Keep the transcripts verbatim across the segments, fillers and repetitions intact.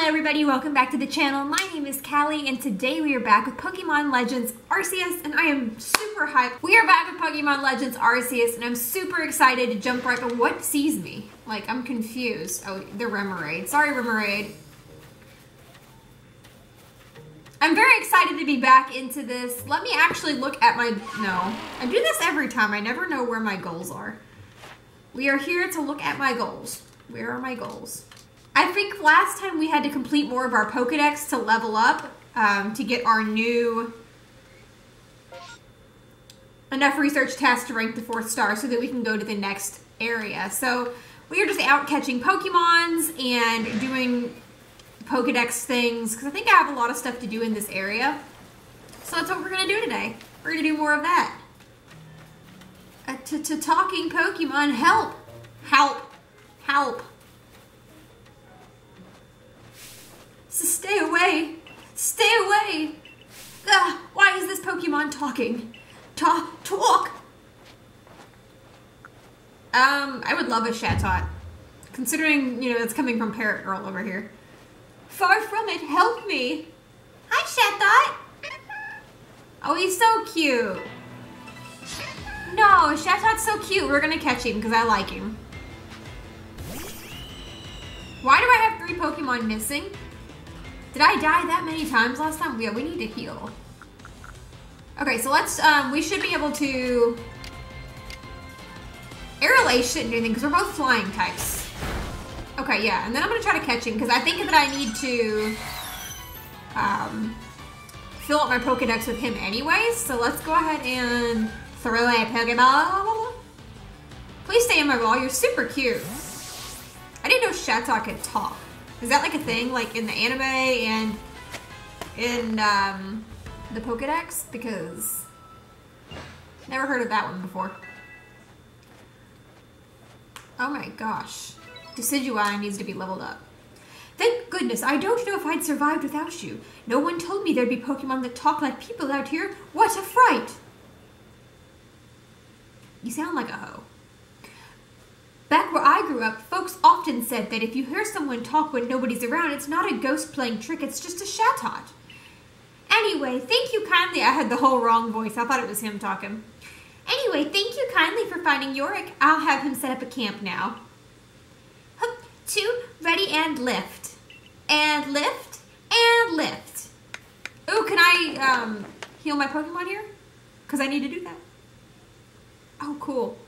Hello everybody, welcome back to the channel. My name is Callie and today we are back with Pokemon Legends Arceus and I am super hyped. We are back with Pokemon Legends Arceus and I'm super excited to jump right, but what sees me? Like, I'm confused. Oh, the Remoraid. Sorry, Remoraid. I'm very excited to be back into this. Let me actually look at my, no. I do this every time, I never know where my goals are. We are here to look at my goals. Where are my goals? I think last time we had to complete more of our Pokedex to level up um, to get our new enough research tasks to rank the fourth star so that we can go to the next area. So we are just out catching Pokemons and doing Pokedex things because I think I have a lot of stuff to do in this area. So that's what we're going to do today. We're going to do more of that. Uh, to, to talking Pokemon, help, help, help. So stay away! Stay away! Ugh, why is this Pokemon talking? Talk! Talk! Um, I would love a Chatot. Considering, you know, it's coming from Parrot Girl over here. Far from it, help me! Hi, Chatot! Oh, he's so cute! No, Chatot's so cute, we're gonna catch him because I like him. Why do I have three Pokemon missing? Did I die that many times last time? Yeah, we need to heal. Okay, so let's, um, we should be able to... Airlace shouldn't do anything, because we're both flying types. Okay, yeah, and then I'm going to try to catch him, because I think that I need to um, fill up my Pokedex with him anyways. So let's go ahead and throw a Pokeball. Please stay in my ball, you're super cute. I didn't know Chatot could talk. Is that like a thing, like in the anime and in um, the Pokedex? Because never heard of that one before. Oh my gosh. Decidueye needs to be leveled up. Thank goodness, I don't know if I'd survived without you. No one told me there'd be Pokemon that talk like people out here. What a fright! You sound like a hoe. Back where I grew up, folks often said that if you hear someone talk when nobody's around, it's not a ghost playing trick, it's just a Chatot. Anyway, thank you kindly. I had the whole wrong voice. I thought it was him talking. Anyway, thank you kindly for finding Yorick. I'll have him set up a camp now. Hup, two, ready, and lift. And lift, and lift. Ooh, can I um, heal my Pokemon here? Because I need to do that. Oh, cool.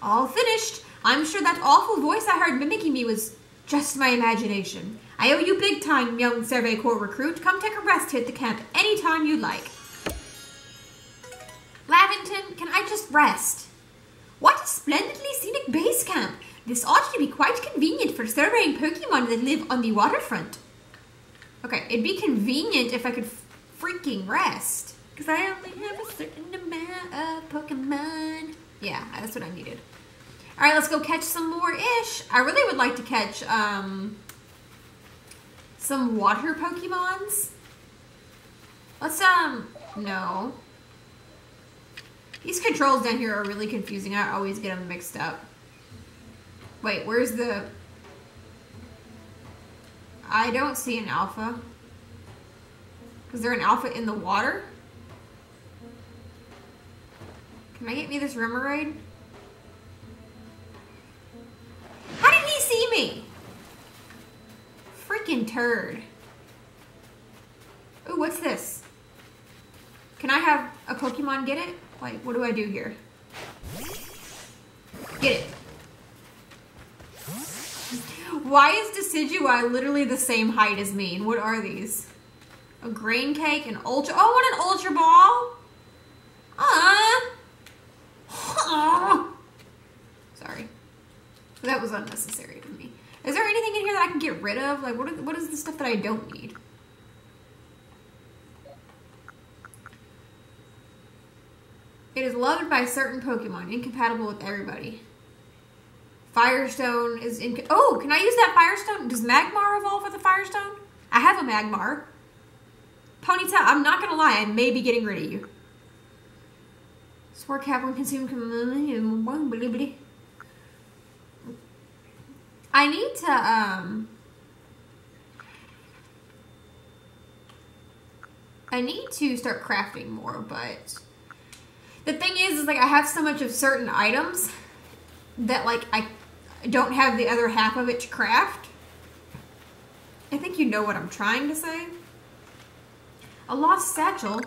All finished. I'm sure that awful voice I heard mimicking me was just my imagination. I owe you big time, young Survey Corps recruit. Come take a rest here at the camp anytime you'd like. Laventon, can I just rest? What a splendidly scenic base camp. This ought to be quite convenient for surveying Pokemon that live on the waterfront. Okay, it'd be convenient if I could freaking rest. Because I only have a certain amount of Pokemon. Yeah, that's what I needed. All right, let's go catch some more-ish. I really would like to catch um, some water Pokemons. Let's, um, no. These controls down here are really confusing. I always get them mixed up. Wait, where's the... I don't see an alpha. Is there an alpha in the water? Can I get me this Remoraid? How did he see me? Freaking turd. Ooh, what's this? Can I have a Pokemon get it? Like, what do I do here? Get it. Why is Decidueye literally the same height as me? And what are these? A grain cake, an ultra, oh, I want an ultra ball. Ah. Oh. Sorry. That was unnecessary to me. Is there anything in here that I can get rid of? Like, what, are, what is the stuff that I don't need? It is loved by certain Pokemon, incompatible with everybody. Firestone is in. Oh, can I use that Firestone? Does Magmar evolve with a Firestone? I have a Magmar. Ponyta, I'm not gonna lie, I may be getting rid of you. Swark have one consumed. I need to, um, I need to start crafting more, but the thing is, is like I have so much of certain items that like I don't have the other half of it to craft. I think you know what I'm trying to say. A lost satchel.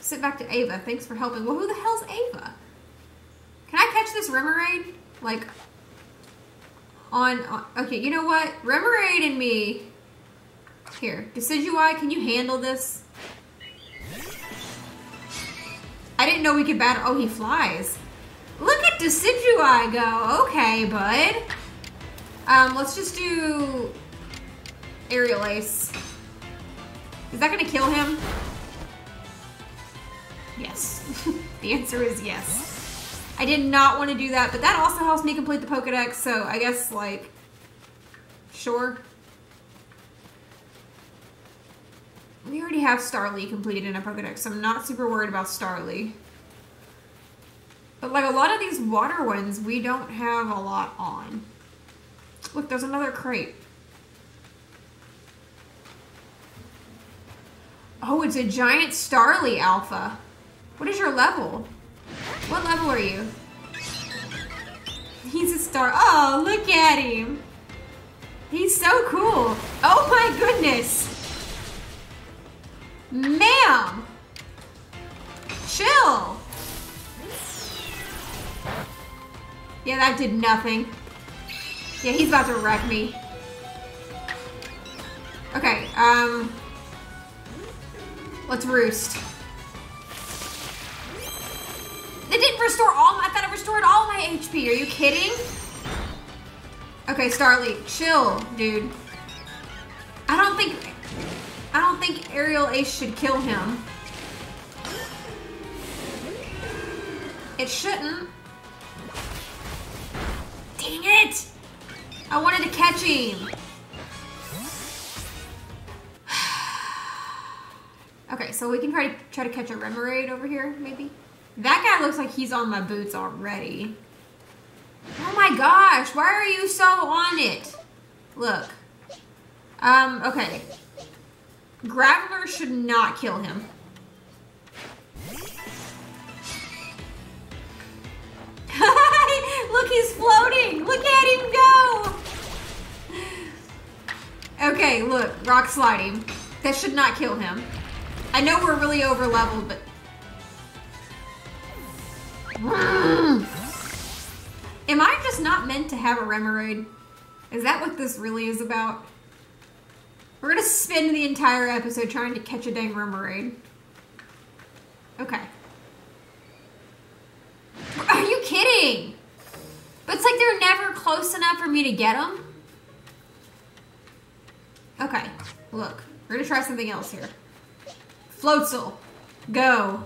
Sit back to Ava. Thanks for helping. Well, who the hell's Ava? Can I catch this Remoraid? Like, on, on... Okay, you know what? Remoraid and me. Here. Decidueye, can you handle this? I didn't know we could battle... Oh, he flies. Look at Decidueye go. Okay, bud. Um, let's just do... Aerial Ace. Is that gonna kill him? Yes. The answer is yes. I did not want to do that, but that also helps me complete the Pokedex, so I guess, like, sure. We already have Starly completed in a Pokedex, so I'm not super worried about Starly. But, like, a lot of these water ones, we don't have a lot on. Look, there's another crate. Oh, it's a giant Starly Alpha. What is your level? What level are you? He's a star. Oh, look at him. He's so cool. Oh my goodness. Ma'am. Chill. Yeah, that did nothing. Yeah, he's about to wreck me. Okay, um... let's roost. It didn't restore all my, I thought it restored all my H P. Are you kidding? Okay, Starly, chill, dude. I don't think, I don't think Aerial Ace should kill him. It shouldn't. Dang it! I wanted to catch him. Okay, so we can try to try to catch a Remoraid over here, maybe. That guy looks like he's on my boots already. Oh my gosh, why are you so on it? Look. Um, okay. Graveler should not kill him. Look, he's floating! Look at him go! Okay, look, rock sliding. That should not kill him. I know we're really over leveled, but am I just not meant to have a Remoraid? Is that what this really is about? We're gonna spend the entire episode trying to catch a dang Remoraid. Okay. Are you kidding? But it's like they're never close enough for me to get them. Okay, look, we're gonna try something else here. Floatzel, go.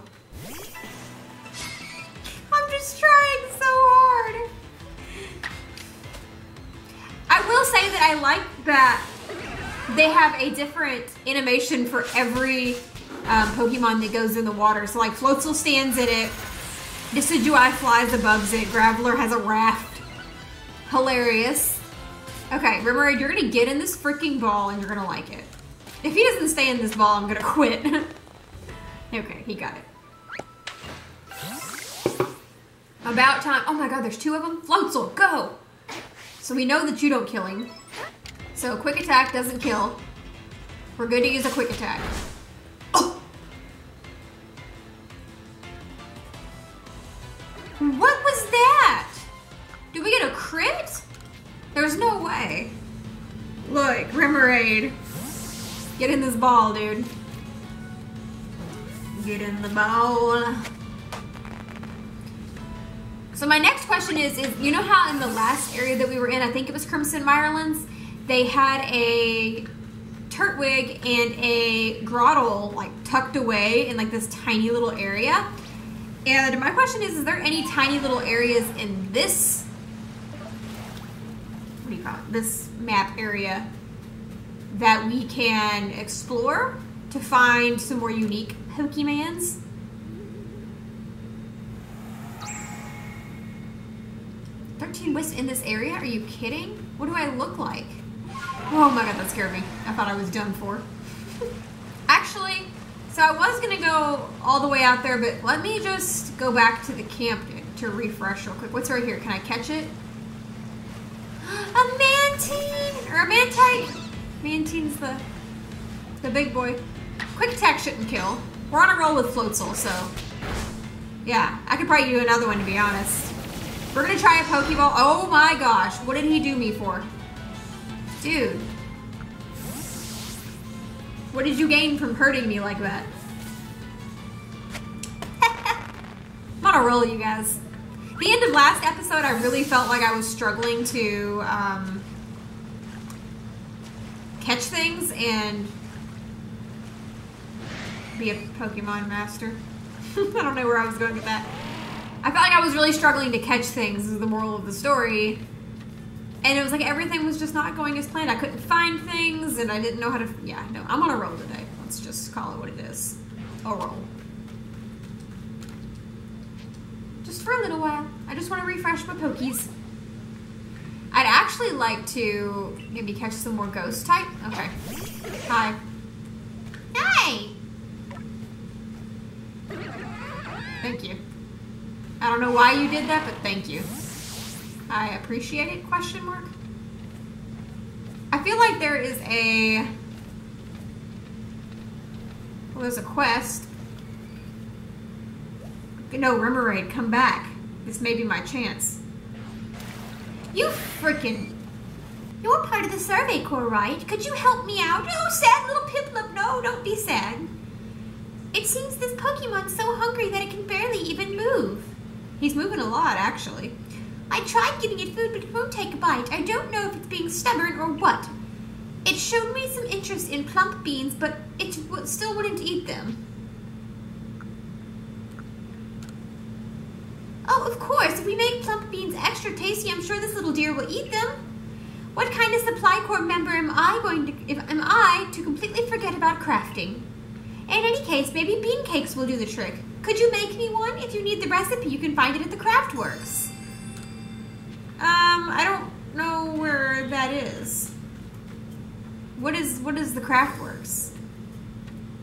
I'm just trying so hard. I will say that I like that they have a different animation for every um, Pokemon that goes in the water. So like Floatzel stands in it, Decidueye flies above it, Graveler has a raft. Hilarious. Okay, Remoraid, you're gonna get in this freaking ball and you're gonna like it. If he doesn't stay in this ball, I'm gonna quit. Okay, he got it. About time. Oh my god, there's two of them. Floatzel, go! So we know that you don't kill him. So quick attack doesn't kill. We're good to use a quick attack. Oh! What was that? Did we get a crit? There's no way. Look, Remoraid. Get in this ball, dude. Get in the bowl. So my next question is, is you know how in the last area that we were in, I think it was Crimson Mirelands, they had a Turtwig and a Grottle like tucked away in like this tiny little area. And my question is, is there any tiny little areas in this, what do you call it, this map area that we can explore to find some more unique Pokemans? thirteen wisps in this area? Are you kidding? What do I look like? Oh my god, that scared me. I thought I was done for. Actually, So I was going to go all the way out there, but let me just go back to the camp to refresh real quick. What's right here? Can I catch it? A Mantine! Or a Mantyke! Mantine's the, the big boy. Quick attack shouldn't kill. We're on a roll with Floatzel, so... yeah, I could probably do another one, to be honest. We're going to try a Pokeball. Oh my gosh, what did he do me for? Dude. What did you gain from hurting me like that? I'm on a roll, you guys. The end of last episode, I really felt like I was struggling to um, catch things and be a Pokemon master. I don't know where I was going with that. I felt like I was really struggling to catch things, is the moral of the story. And it was like everything was just not going as planned. I couldn't find things, and I didn't know how to... yeah, no, I'm on a roll today. Let's just call it what it is. A roll. Just for a little while. I just want to refresh my Pokies. I'd actually like to maybe catch some more ghost type. Okay. Hi. Hi! Thank you. I don't know why you did that, but thank you. I appreciate it, question mark. I feel like there is a... well, there's a quest. No, Remoraid, come back. This may be my chance. You freaking... you're part of the Survey Corps, right? Could you help me out? Oh, sad little Piplup. No, don't be sad. It seems this Pokemon's so hungry that it can barely even move. He's moving a lot, actually. I tried giving it food, but it won't take a bite. I don't know if it's being stubborn or what. It showed me some interest in plump beans, but it w still wouldn't eat them. Oh, of course. If we make plump beans extra tasty, I'm sure this little deer will eat them. What kind of Supply Corps member am I going to, if am I to completely forget about crafting? In any case, maybe bean cakes will do the trick. Could you make me one? If you need the recipe, you can find it at the Craft Works. Um, I don't know where that is. What is what is the Craft Works?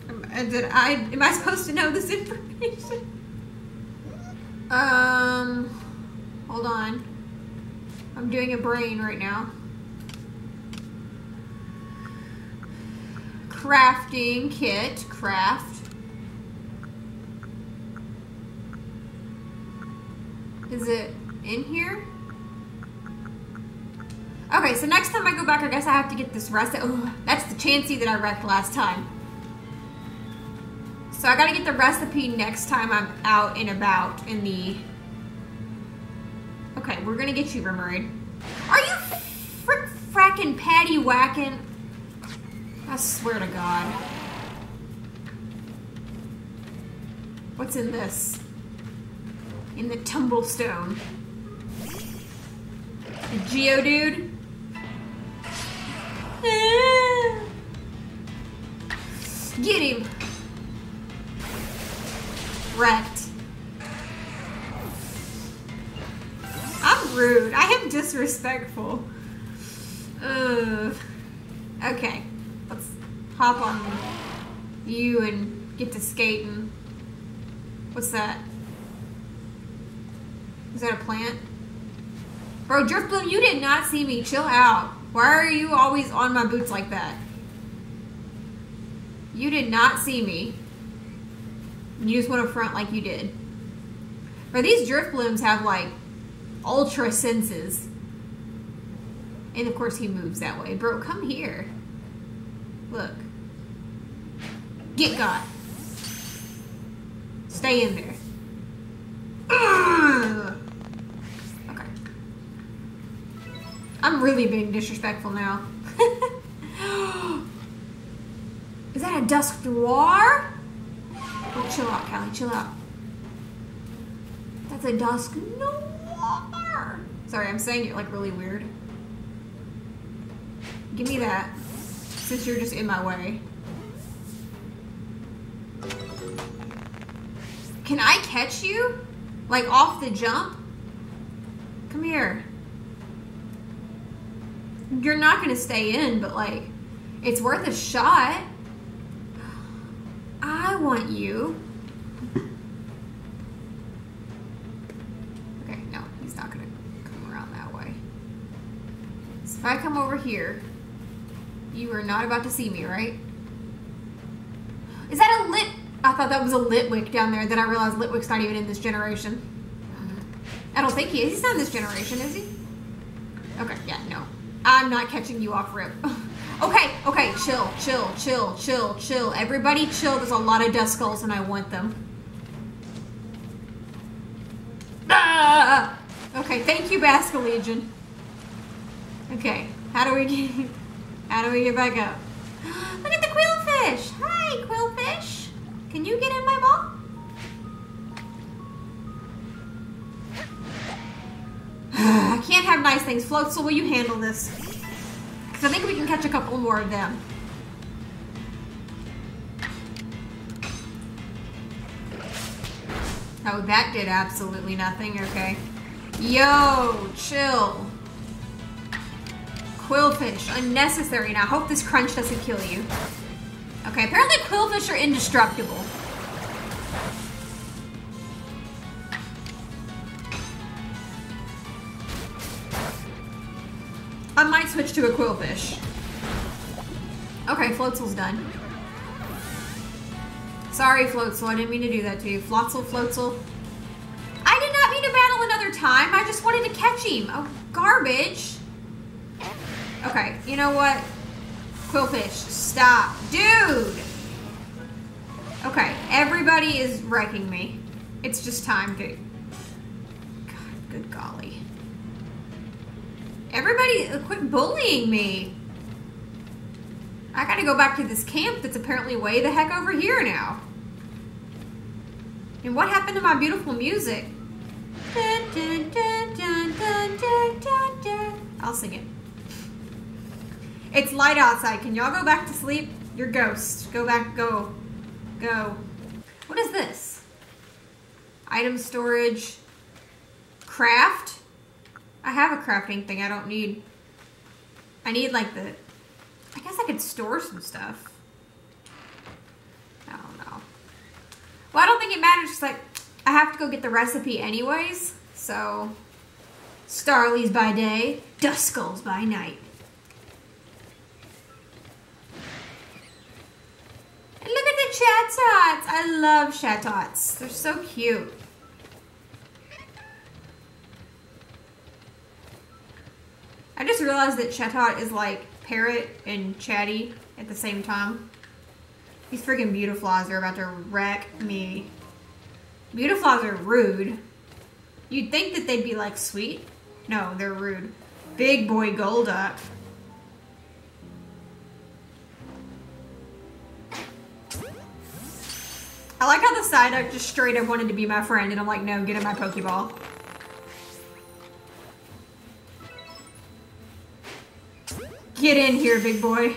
Am, did I am I supposed to know this information? Um, hold on. I'm doing a brain right now. Crafting kit, craft. Is it in here? Okay, so next time I go back, I guess I have to get this recipe. Oh, that's the Chansey that I wrecked last time. So I gotta get the recipe next time I'm out and about in the... okay, we're gonna get you, Remoraid. Are you frick frackin' patty whackin'? I swear to God. What's in this? In the Tumblestone. The Geodude. Get him. Wrecked. I'm rude. I am disrespectful. Ugh. Okay. Let's hop on you and get to skating. What's that? Is that a plant? Bro, Driftbloom, you did not see me. Chill out. Why are you always on my boots like that? You did not see me. You just want to front like you did. Bro, these Driftblooms have, like, ultra senses. And, of course, he moves that way. Bro, come here. Look. Get got. Stay in there. Ugh. I'm really being disrespectful now. Is that a Dusknoir? Oh, chill out, Callie, chill out. That's a Dusknoir. Sorry, I'm saying it like really weird. Give me that, since you're just in my way. Can I catch you? Like off the jump? Come here. You're not going to stay in, but, like, it's worth a shot. I want you. Okay, no, he's not gonna come around that way. So if I come over here, you are not about to see me, right? Is that a lit? I thought that was a Litwick down there, then I realized Litwick's not even in this generation. I don't think he is. He's not in this generation, is he? Okay, yeah, no. I'm not catching you off rip. Okay, okay, chill, chill, chill, chill, chill. Everybody chill. There's a lot of Duskulls and I want them. Ah! Okay, thank you, Basculegion. Okay, how do we get how do we get back up? Look at the Qwilfish! Hi, Qwilfish! Can you get in my ball? I can't have nice things. Floatzel, will you handle this? Because I think we can catch a couple more of them. Oh, that did absolutely nothing. Okay. Yo, chill. Qwilfish, unnecessary. Now, I hope this crunch doesn't kill you. Okay, apparently Qwilfish are indestructible. I might switch to a Qwilfish. Okay, Floatzel's done. Sorry, Floatzel, I didn't mean to do that to you. Floatzel, Floatzel. I did not mean to battle another time, I just wanted to catch him. Oh, garbage. Okay, you know what? Qwilfish, stop. Dude! Okay, everybody is wrecking me. It's just time, dude. God, good golly. Everybody, quit bullying me. I gotta go back to this camp that's apparently way the heck over here now. And what happened to my beautiful music? Dun, dun, dun, dun, dun, dun, dun, dun. I'll sing it. It's light outside. Can y'all go back to sleep? You're ghosts. Go back, go. Go. What is this? Item storage. Craft? I have a crafting thing I don't need. I need like the, I guess I could store some stuff. I don't know. Well, I don't think it matters, just like, I have to go get the recipe anyways. So, Starlies by day, Duskulls by night. And look at the Chatots, I love Chatots, they're so cute. I just realized that Chatot is like parrot and chatty at the same time. These freaking Beautiflies are about to wreck me. Beautiflies are rude. You'd think that they'd be like sweet. No, they're rude. Big boy Golduck. I like how the Psyduck just straight up wanted to be my friend and I'm like, no, get in my Pokeball. Get in here, big boy.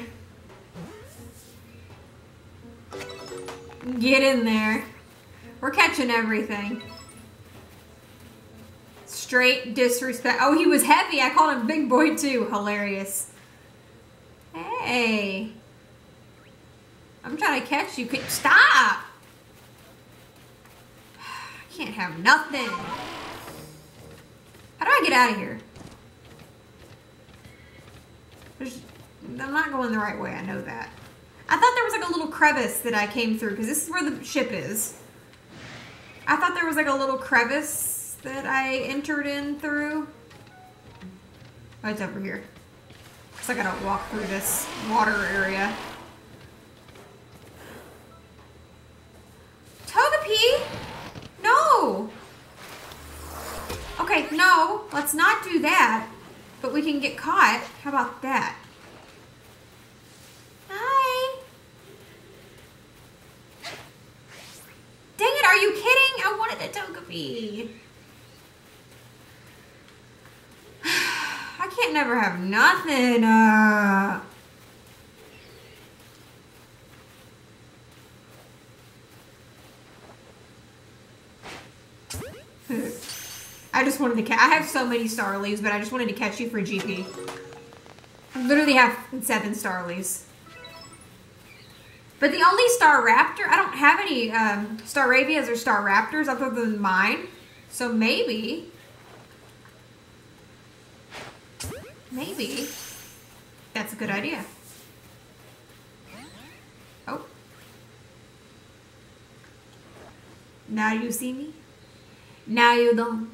Get in there. We're catching everything. Straight disrespect. Oh, he was heavy. I called him big boy too. Hilarious. Hey. I'm trying to catch you. Stop. I can't have nothing. How do I get out of here? I'm not going the right way, I know that. I thought there was like a little crevice that I came through, because this is where the ship is. I thought there was like a little crevice that I entered in through. Oh, it's over here. Because I gotta walk through this water area. Togepi! No! Okay, no, let's not do that. But we can get caught. How about that? Hi. Dang it, are you kidding? I wanted a Togepi. I can't never have nothing. Uh... I just wanted to catch. I have so many Starlies, but I just wanted to catch you for G P. I literally have seven Starlies. But the only Staraptor, I don't have any um, Staravias or Staraptors other than mine. So maybe, maybe that's a good idea. Oh. Now you see me. Now you don't.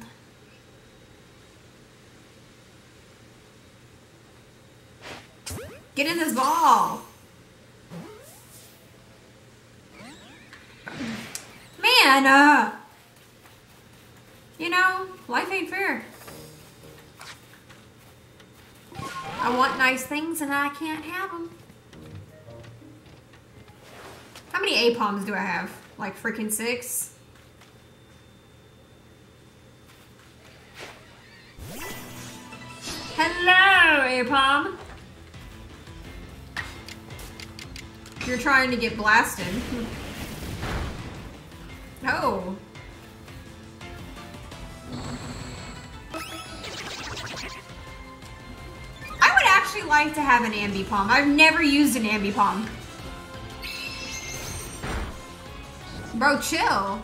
Get in this ball. Man, uh, you know, life ain't fair. I want nice things and I can't have them. How many Aipoms do I have? Like freaking six? Hello, Aipom. You're trying to get blasted. Oh. I would actually like to have an Ambipom. I've never used an Ambipom. Bro, chill.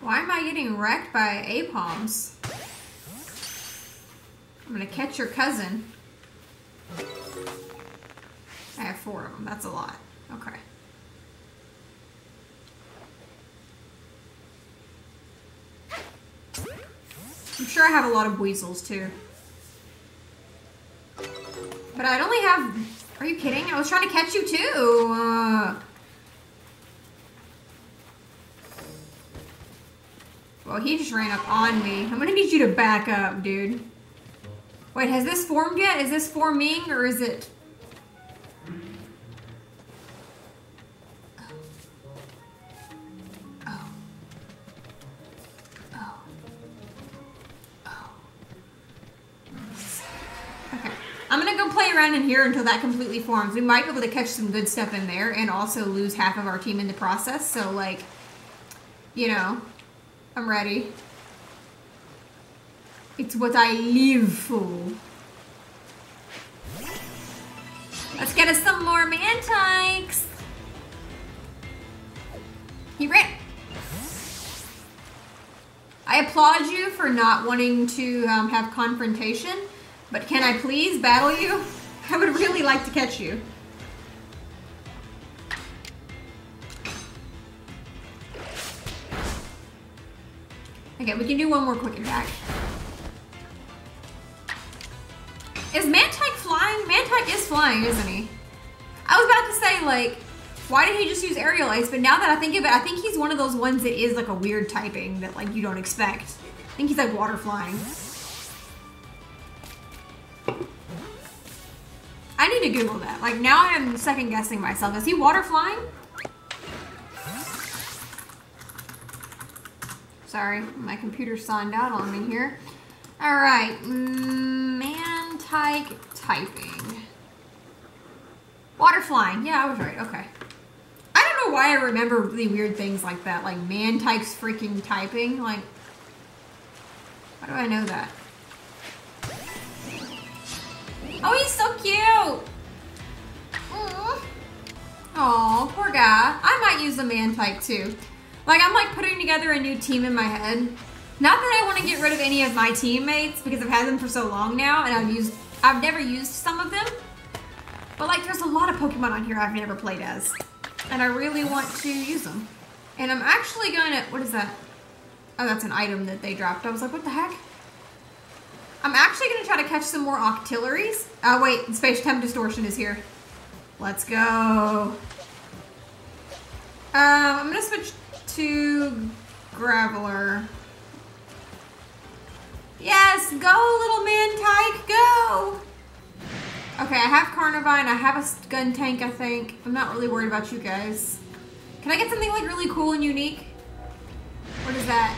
Why am I getting wrecked by Aipoms? I'm gonna catch your cousin. I have four of them, that's a lot. Okay. I'm sure I have a lot of weasels too. But I'd only have, are you kidding? I was trying to catch you too. Uh... Well, he just ran up on me. I'm gonna need you to back up, dude. Wait, has this formed yet? Is this forming or is it? Oh. Oh. Oh. Oh. Okay. I'm gonna go play around in here until that completely forms. We might be able to catch some good stuff in there and also lose half of our team in the process. So like, you know, I'm ready. It's what I live for. Let's get us some more Mantikes. He ran. I applaud you for not wanting to um, have confrontation, but can I please battle you? I would really like to catch you. Okay, we can do one more quick attack. Is Mantyke flying? Mantyke is flying, isn't he? I was about to say, like, why did he just use Aerial Ace? But now that I think of it, I think he's one of those ones that is like a weird typing that like you don't expect. I think he's like water flying. I need to Google that. Like now I'm second guessing myself. Is he water flying? Sorry, my computer signed out on me here. All right, Mantyke typing. Water flying, yeah, I was right, okay. I don't know why I remember really weird things like that, like Mantyke's freaking typing, like, how do I know that? Oh, he's so cute! Aww. Aw, poor guy. I might use a Mantyke too. Like, I'm like putting together a new team in my head. Not that I want to get rid of any of my teammates because I've had them for so long now and I've used, I've never used some of them. But like there's a lot of Pokemon on here I've never played as and I really want to use them. And I'm actually going to, what is that? Oh, that's an item that they dropped. I was like, what the heck? I'm actually going to try to catch some more Octilleries. Oh wait, Space-Time Distortion is here. Let's go. Um, I'm going to switch to Graveler. Yes, go little Mantyke, go! Okay, I have Carnivine, I have a Skuntank, I think. I'm not really worried about you guys. Can I get something like really cool and unique? What is that?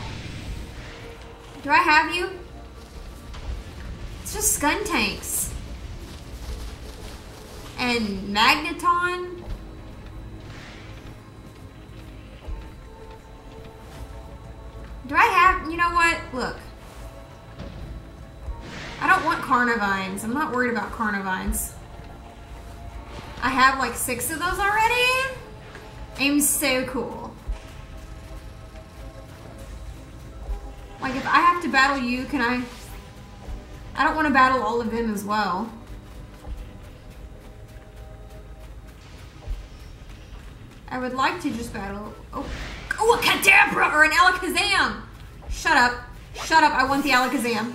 Do I have you? It's just Skuntanks. And Magneton? Do I have, you know what? Look. I don't want Carnivines. I'm not worried about Carnivines. I have like six of those already. I'm so cool. Like if I have to battle you, can I? I don't want to battle all of them as well. I would like to just battle. Oh, oh, a Kadabra or an Alakazam! Shut up. Shut up, I want the Alakazam.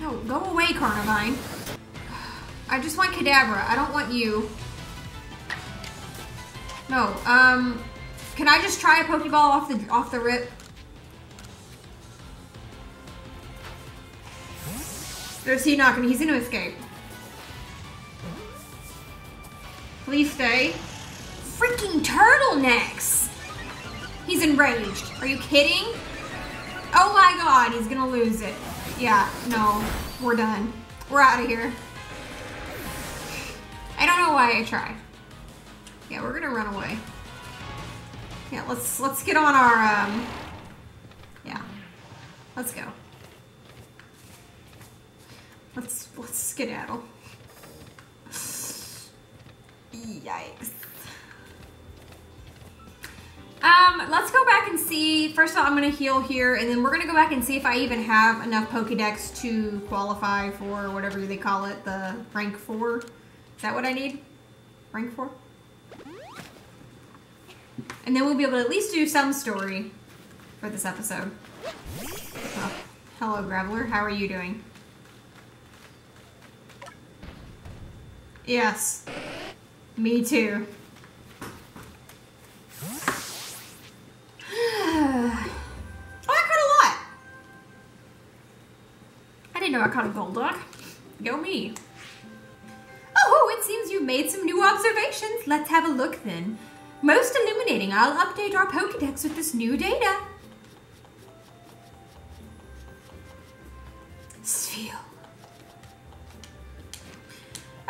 No, go away, Carnivine. I just want Kadabra, I don't want you. No, um, can I just try a Pokeball off the, off the rip? There's he not gonna, he's gonna escape. Please stay. Freaking turtlenecks! He's enraged. Are you kidding? Oh my god, he's gonna lose it. Yeah, no, we're done. We're out of here. I don't know why I tried. Yeah, we're gonna run away. Yeah, let's let's get on our um. Yeah, let's go. Let's let's skedaddle. Yikes. Um, let's go back and see. First of all, I'm gonna heal here, and then we're gonna go back and see if I even have enough Pokédex to qualify for whatever they call it, the rank four. Is that what I need? Rank four? And then we'll be able to at least do some story for this episode. Oh, hello, Graveler. How are you doing? Yes. Me too. Oh, I caught a lot. I didn't know I caught a Golduck. Go me. Oh, it seems you've made some new observations. Let's have a look then. Most illuminating, I'll update our Pokédex with this new data. Spheal.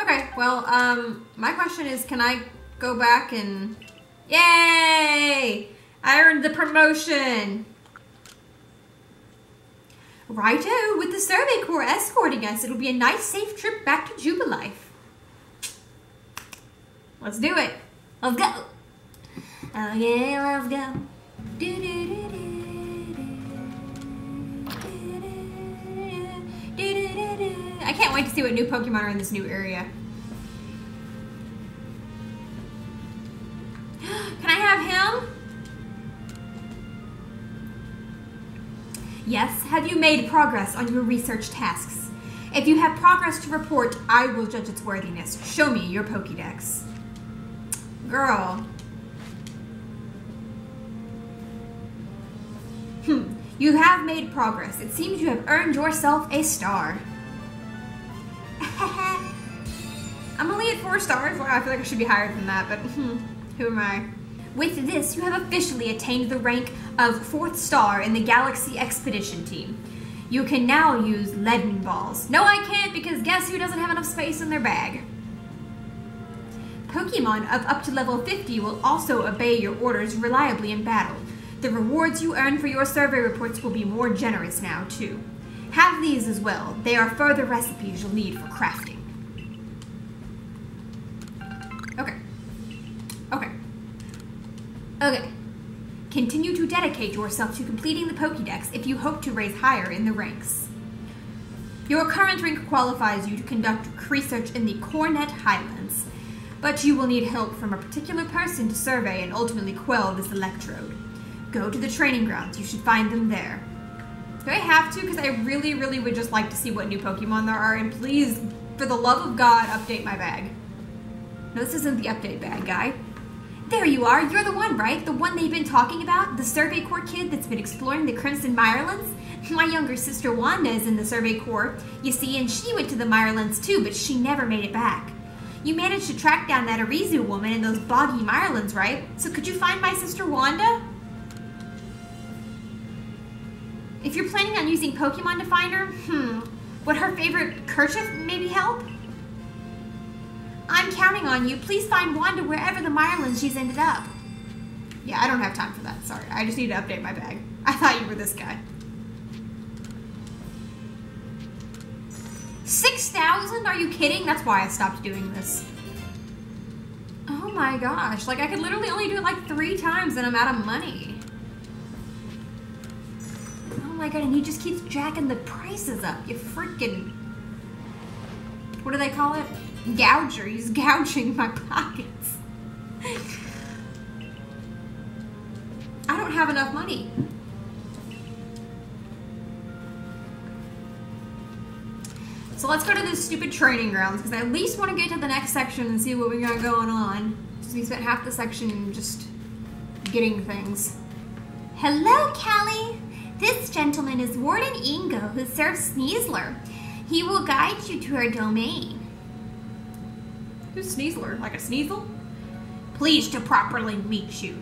Okay, well, um, my question is, can I go back and... Yay! I earned the promotion! Righto, with the Survey Corps escorting us, it'll be a nice, safe trip back to Jubilife. Let's do it. Let's go! Oh yeah, let's go. Do, do, do, do. I can't wait to see what new Pokemon are in this new area. Can I have him? Yes, have you made progress on your research tasks? If you have progress to report, I will judge its worthiness. Show me your Pokédex. Girl. Hmm, you have made progress. It seems you have earned yourself a star. I'm only at four stars. Wow, I feel like I should be higher than that, but hmm, who am I? With this, you have officially attained the rank of fourth star in the Galaxy Expedition Team. You can now use leaden balls. No, I can't, because guess who doesn't have enough space in their bag? Pokemon of up to level fifty will also obey your orders reliably in battle. The rewards you earn for your survey reports will be more generous now, too. Have these as well. They are further recipes you'll need for crafting. Okay. Okay. Okay. Continue to dedicate yourself to completing the Pokédex if you hope to raise higher in the ranks. Your current rank qualifies you to conduct research in the Cornet Highlands, but you will need help from a particular person to survey and ultimately quell this Electrode. Go to the training grounds. You should find them there. Do I have to? Because I really, really would just like to see what new Pokemon there are. And please, for the love of God, update my bag. No, this isn't the update bag, guy. There you are. You're the one, right? The one they've been talking about? The Survey Corps kid that's been exploring the Crimson Mirelands? My younger sister Wanda is in the Survey Corps, you see, and she went to the Mirelands too, but she never made it back. You managed to track down that Arizu woman in those boggy Mirelands, right? So could you find my sister Wanda? If you're planning on using Pokemon to find her, hmm, would her favorite kerchief maybe help? I'm counting on you. Please find Wanda wherever the Mirelands she's ended up. Yeah, I don't have time for that. Sorry. I just need to update my bag. I thought you were this guy. six thousand? Are you kidding? That's why I stopped doing this. Oh my gosh. Like, I could literally only do it like three times and I'm out of money. Oh my god, and he just keeps jacking the prices up. You freaking... What do they call it? Gouger. He's gouging my pockets. I don't have enough money. So let's go to this stupid training grounds because I at least want to get to the next section and see what we got going on. Because we spent half the section just getting things. Hello, Callie. This gentleman is Warden Ingo, who serves Sneasler. He will guide you to her domain. Who's Sneasler? Like a Sneasel? Pleased to properly meet you.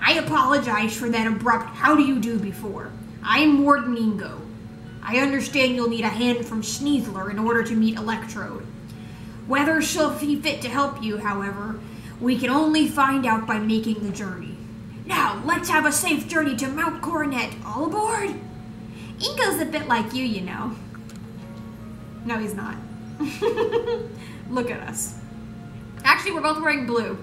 I apologize for that abrupt how do you do before. I am Warden Ingo. I understand you'll need a hand from Sneasler in order to meet Electrode. Whether she'll be fit to help you, however, we can only find out by making the journey. Now, let's have a safe journey to Mount Coronet. All aboard! Ingo's a bit like you, you know. No, he's not. Look at us. Actually, we're both wearing blue.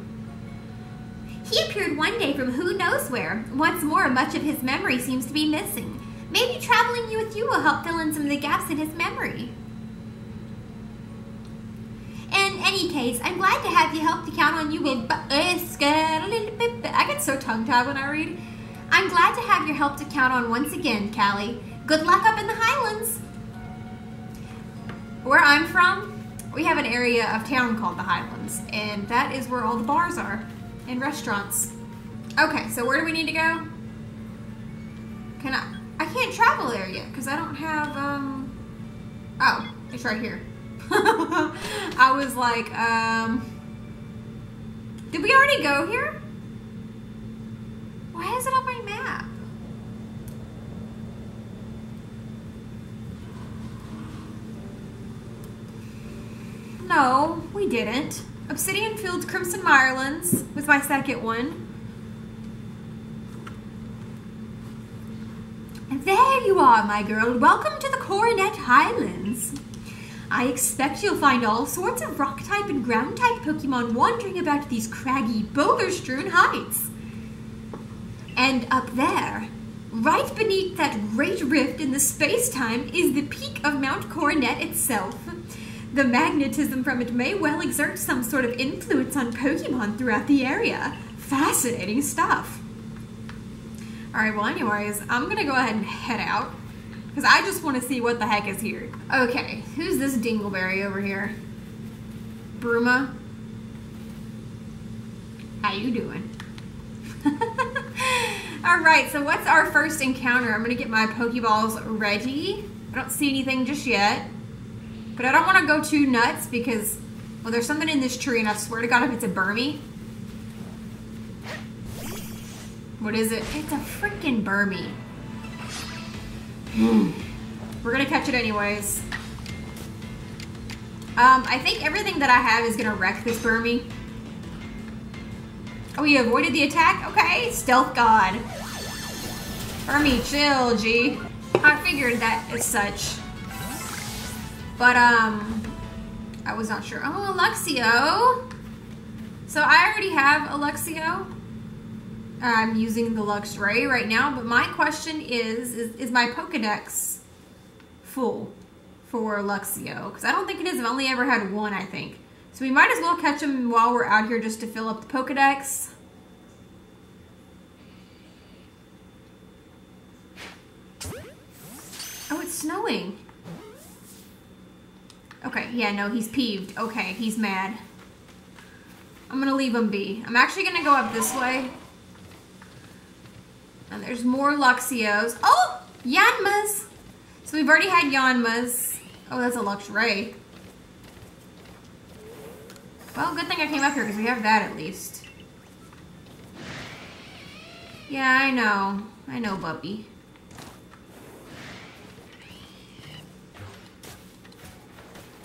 He appeared one day from who knows where. Once more, much of his memory seems to be missing. Maybe traveling with you will help fill in some of the gaps in his memory. In any case, I'm glad to have you help to count on you with... I get so tongue-tied when I read. I'm glad to have your help to count on once again, Callie. Good luck up in the Highlands. Where I'm from, we have an area of town called the Highlands, and that is where all the bars are and restaurants. Okay, so where do we need to go? Can I... I can't travel there yet because I don't have, um, oh, it's right here. I was like, um, did we already go here? Why is it on my map? No, we didn't. Obsidian Fields, Crimson Mirelands was my second one. There you are, my girl. Welcome to the Coronet Highlands. I expect you'll find all sorts of rock-type and ground-type Pokemon wandering about these craggy, boulder-strewn heights. And up there, right beneath that great rift in the space-time, is the peak of Mount Coronet itself. The magnetism from it may well exert some sort of influence on Pokemon throughout the area. Fascinating stuff. Alright, well anyways, I'm going to go ahead and head out because I just want to see what the heck is here. Okay, who's this dingleberry over here? Bruma? How you doing? Alright, so what's our first encounter? I'm going to get my Pokeballs ready. I don't see anything just yet, but I don't want to go too nuts because, well, there's something in this tree and I swear to God if it's a Burmy. What is it? It's a freaking Burmy. We're gonna catch it anyways. Um, I think everything that I have is gonna wreck this Burmy. Oh, you avoided the attack? Okay, stealth god. Burmy, chill, G. I figured that as such. But, um, I was not sure. Oh, Luxio. So I already have a Luxio. I'm using the Luxray right now, but my question is, is, is my Pokedex full for Luxio? Because I don't think it is. I've only ever had one, I think. So we might as well catch him while we're out here just to fill up the Pokedex. Oh, it's snowing. Okay, yeah, no, he's peeved. Okay, he's mad. I'm gonna leave him be. I'm actually gonna go up this way. And there's more Luxios. Oh! Yanmas! So we've already had Yanmas. Oh, that's a Luxray. Well, good thing I came up here because we have that at least. Yeah, I know. I know, Buppy.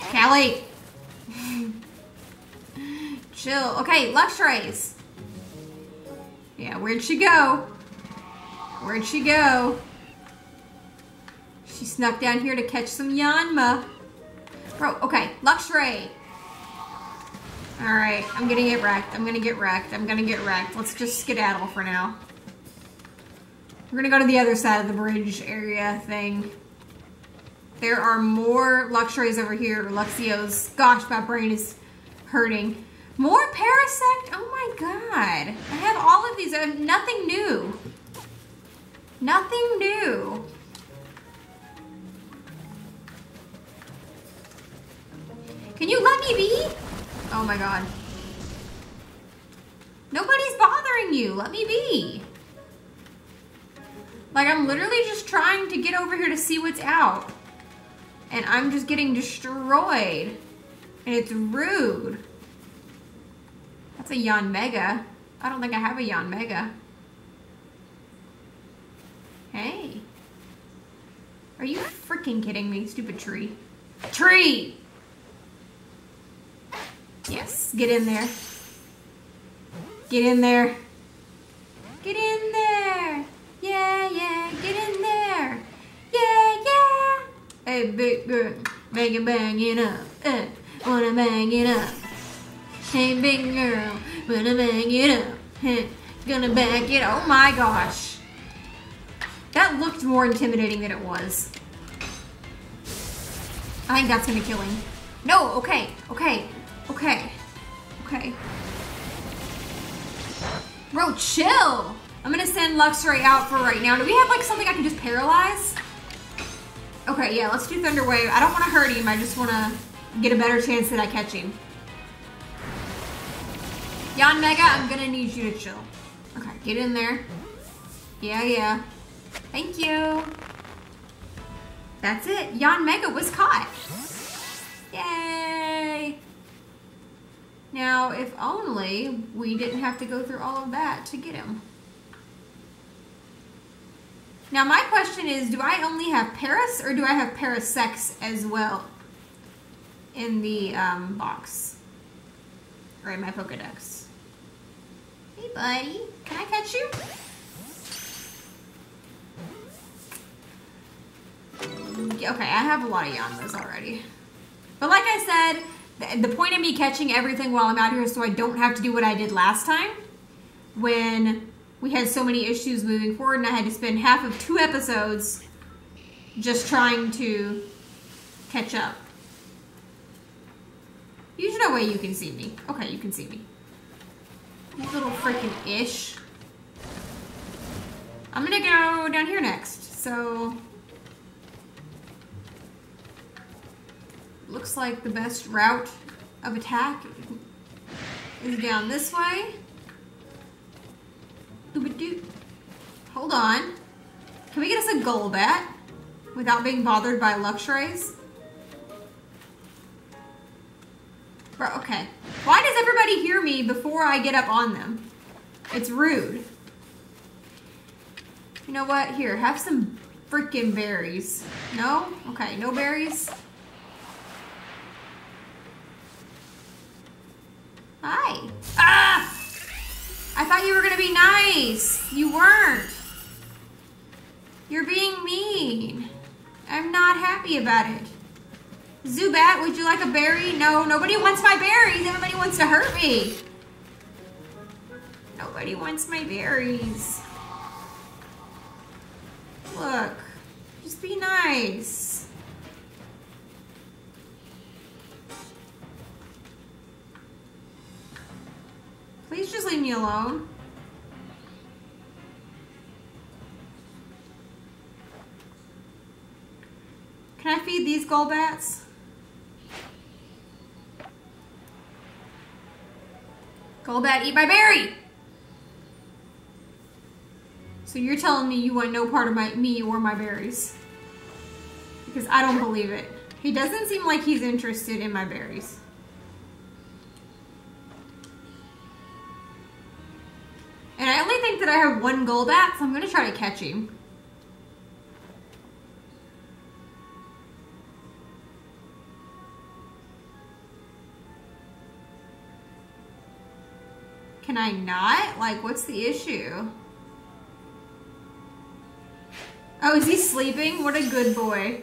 Callie! Chill. Okay, Luxrays. Yeah, where'd she go? Where'd she go? She snuck down here to catch some Yanma. Pro. Okay, Luxray. All right, I'm gonna get wrecked. I'm gonna get wrecked. I'm gonna get wrecked. Let's just skedaddle for now. We're gonna go to the other side of the bridge area thing. There are more Luxrays over here, Luxios. Gosh, my brain is hurting. More Parasect? Oh my god. I have all of these. I have nothing new. Nothing new. Can you let me be? Oh my god. Nobody's bothering you. Let me be. Like, I'm literally just trying to get over here to see what's out. And I'm just getting destroyed. And it's rude. That's a Yanmega. I don't think I have a Yanmega. Hey. Are you freaking kidding me, stupid tree? Tree! Yes, get in there. Get in there. Get in there. Yeah, yeah, get in there. Yeah, yeah. Hey, big girl, make it bang it up. Uh, wanna bang it up. Hey, big girl, wanna bang it up. Hey, gonna bang it up. Oh my gosh. That looked more intimidating than it was. I think that's gonna kill him. No, okay, okay, okay, okay. Bro, chill. I'm gonna send Luxray out for right now. Do we have like something I can just paralyze? Okay, yeah, let's do Thunder Wave. I don't wanna hurt him, I just wanna get a better chance that I catch him. Yanmega, I'm gonna need you to chill. Okay, get in there. Yeah, yeah. Thank you. That's it. Yanmega was caught. Yay! Now, if only we didn't have to go through all of that to get him. Now, my question is, do I only have Paras or do I have Parasex as well in the um, box or in my Pokedex? Hey, buddy. Can I catch you? Okay, I have a lot of Yanmas already. But like I said, the point of me catching everything while I'm out here is so I don't have to do what I did last time when we had so many issues moving forward and I had to spend half of two episodes just trying to catch up. There's no way you can see me. Okay, you can see me. You little freaking ish. I'm gonna go down here next, so... Looks like the best route of attack is down this way. Hold on. Can we get us a Golbat without being bothered by Luxrays? Bro, okay. Why does everybody hear me before I get up on them? It's rude. You know what? Here, have some freaking berries. No? Okay, no berries. Hi. Ah! I thought you were gonna be nice. You weren't. You're being mean. I'm not happy about it. Zubat, would you like a berry? No, nobody wants my berries. Everybody wants to hurt me. Nobody wants my berries. Look, just be nice. Please just leave me alone. Can I feed these Golbats? Golbat, eat my berry! So you're telling me you want no part of my me or my berries. Because I don't believe it. He doesn't seem like he's interested in my berries. And I only think that I have one Golbat, so I'm gonna try to catch him. Can I not? Like, what's the issue? Oh, is he sleeping? What a good boy.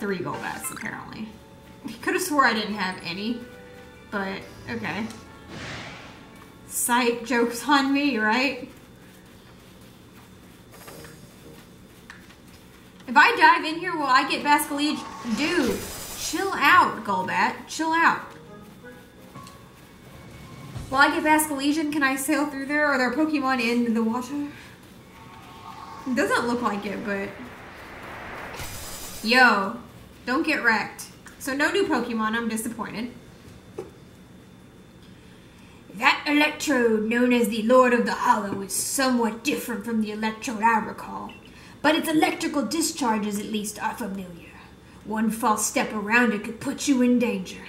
three Golbats, apparently. He could have swore I didn't have any, but okay. Sight jokes on me, right? If I dive in here, will I get Basculegion? Dude, chill out, Golbat. Chill out. Will I get Basculegion? Can I sail through there? Are there Pokemon in the water? It doesn't look like it, but... Yo, don't get wrecked. So no new Pokemon, I'm disappointed. That Electrode, known as the Lord of the Hollow, is somewhat different from the Electrode I recall. But its electrical discharges, at least, are familiar. One false step around it could put you in danger.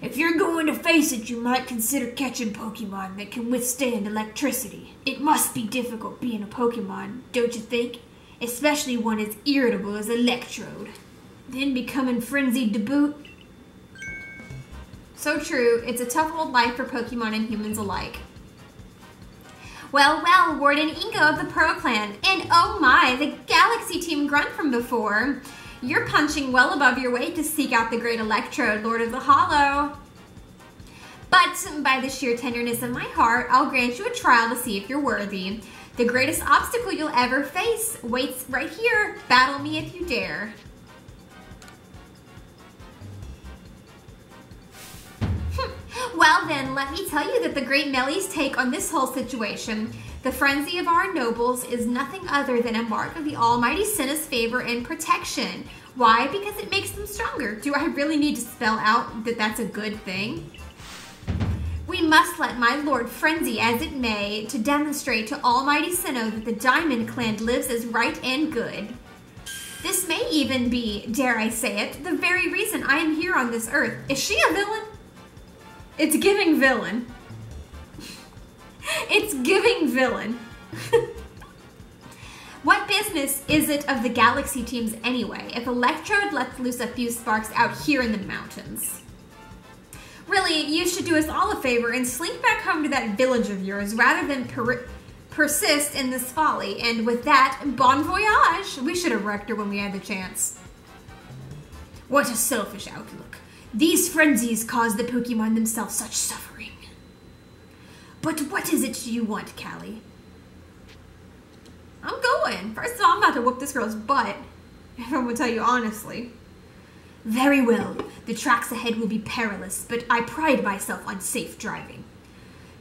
If you're going to face it, you might consider catching Pokemon that can withstand electricity. It must be difficult being a Pokemon, don't you think? Especially one as irritable as Electrode. Then becoming frenzied to boot. So true. It's a tough old life for Pokemon and humans alike. Well, well, Warden Ingo of the Pearl Clan, and oh my, the Galaxy Team grunt from before. You're punching well above your weight to seek out the great Electrode, Lord of the Hollow. But by the sheer tenderness of my heart, I'll grant you a trial to see if you're worthy. The greatest obstacle you'll ever face waits right here. Battle me if you dare. Well then, let me tell you that the great Melee's take on this whole situation, the frenzy of our nobles, is nothing other than a mark of the Almighty Senna's favor and protection. Why? Because it makes them stronger. Do I really need to spell out that that's a good thing? We must let my lord frenzy as it may to demonstrate to Almighty Sinnoh that the Diamond Clan lives as right and good. This may even be, dare I say it, the very reason I am here on this earth. Is she a villain? It's giving villain. It's giving villain. What business is it of the Galaxy Teams anyway, if Electrode lets loose a few sparks out here in the mountains? Really, you should do us all a favor and slink back home to that village of yours rather than per persist in this folly. And with that, bon voyage! We should have wrecked her when we had the chance. What a selfish outlook. These frenzies cause the Pokemon themselves such suffering. But what is it you want, Callie? I'm going. First of all, I'm about to whoop this girl's butt, if I'm going to tell you honestly. Very well. The tracks ahead will be perilous, but I pride myself on safe driving.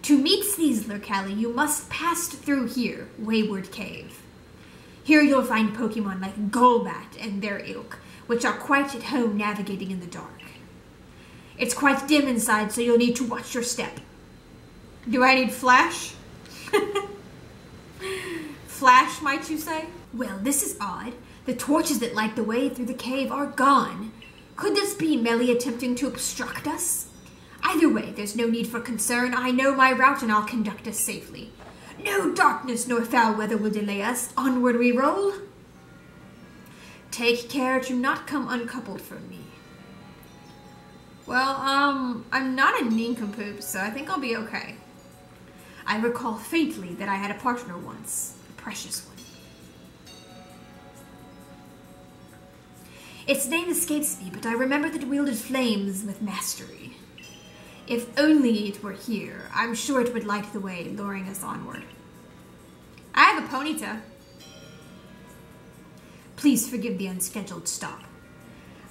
To meet Sneasler, Callie, you must pass through here, Wayward Cave. Here you'll find Pokemon like Golbat and their ilk, which are quite at home navigating in the dark. It's quite dim inside, so you'll need to watch your step. Do I need flash? Flash, might you say? Well, this is odd. The torches that light the way through the cave are gone. Could this be Melee attempting to obstruct us? Either way, there's no need for concern. I know my route and I'll conduct us safely. No darkness nor foul weather will delay us. Onward we roll. Take care to not come uncoupled from me. Well, um, I'm not a nincompoop, so I think I'll be okay. I recall faintly that I had a partner once, a precious one. Its name escapes me, but I remember that it wielded flames with mastery. If only it were here, I'm sure it would light the way, luring us onward. I have a Ponyta. Please forgive the unscheduled stop.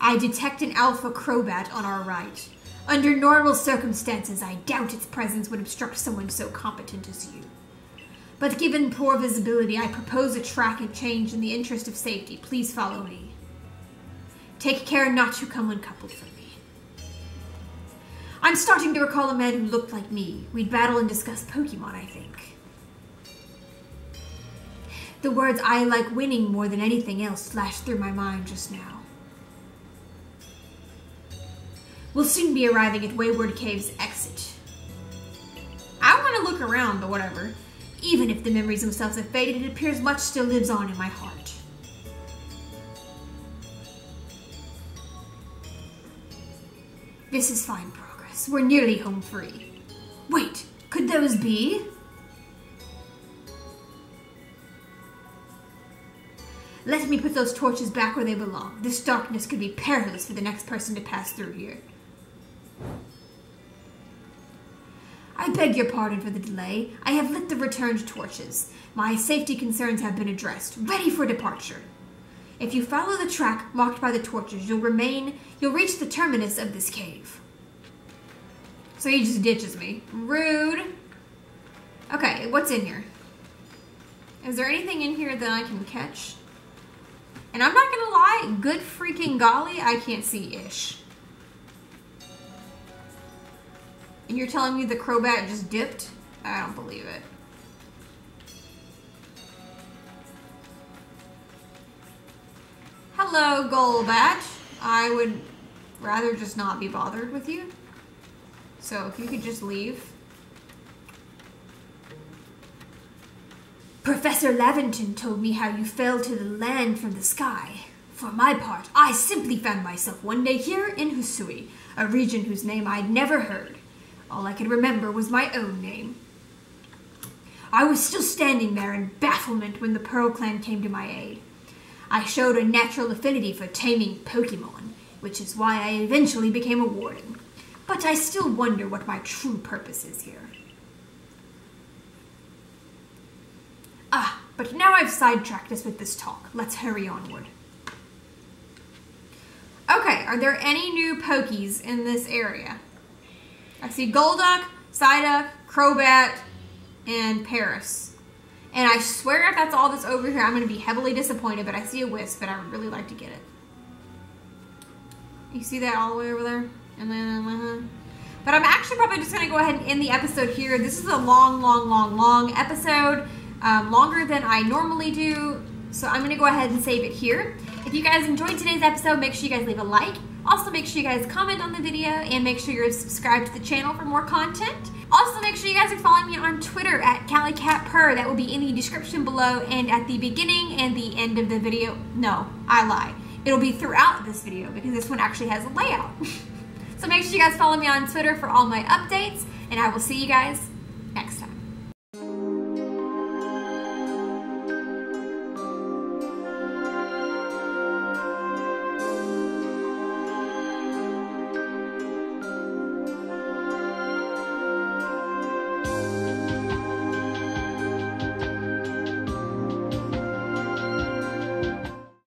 I detect an alpha Crobat on our right. Under normal circumstances, I doubt its presence would obstruct someone so competent as you. But given poor visibility, I propose a track and change in the interest of safety. Please follow me. Take care not to come uncoupled from me. I'm starting to recall a man who looked like me. We'd battle and discuss Pokemon, I think. The words I like winning more than anything else flashed through my mind just now. We'll soon be arriving at Wayward Cave's exit. I want to look around, but whatever. Even if the memories themselves have faded, it appears much still lives on in my heart. This is fine progress. We're nearly home free. Wait, could those be? Let me put those torches back where they belong. This darkness could be perilous for the next person to pass through here. I beg your pardon for the delay. I have lit the returned torches. My safety concerns have been addressed. Ready for departure. If you follow the track marked by the torches, you'll remain, you'll reach the terminus of this cave. So he just ditches me. Rude. Okay, what's in here? Is there anything in here that I can catch? And I'm not gonna lie, good freaking golly, I can't see ish. And you're telling me the Crobat just dipped? I don't believe it. Hello, Golbat. I would rather just not be bothered with you. So if you could just leave. Professor Laventon told me how you fell to the land from the sky. For my part, I simply found myself one day here in Husui, a region whose name I'd never heard. All I could remember was my own name. I was still standing there in bafflement when the Pearl Clan came to my aid. I showed a natural affinity for taming Pokemon, which is why I eventually became a warden. But I still wonder what my true purpose is here. Ah, but now I've sidetracked us with this talk. Let's hurry onward. Okay, are there any new Pokies in this area? I see Golduck, Psyduck, Crobat, and Paris. And I swear if that's all that's over here, I'm going to be heavily disappointed, but I see a Wisp, but I would really like to get it. You see that all the way over there? And then, uh-huh. But I'm actually probably just going to go ahead and end the episode here. This is a long, long, long, long episode, um, longer than I normally do. So I'm going to go ahead and save it here. If you guys enjoyed today's episode, make sure you guys leave a like. Also, make sure you guys comment on the video and make sure you're subscribed to the channel for more content. Also, make sure you guys are following me on Twitter at Callie Cat Purr. That will be in the description below and at the beginning and the end of the video. No, I lie. It'll be throughout this video because this one actually has a layout. So make sure you guys follow me on Twitter for all my updates, and I will see you guys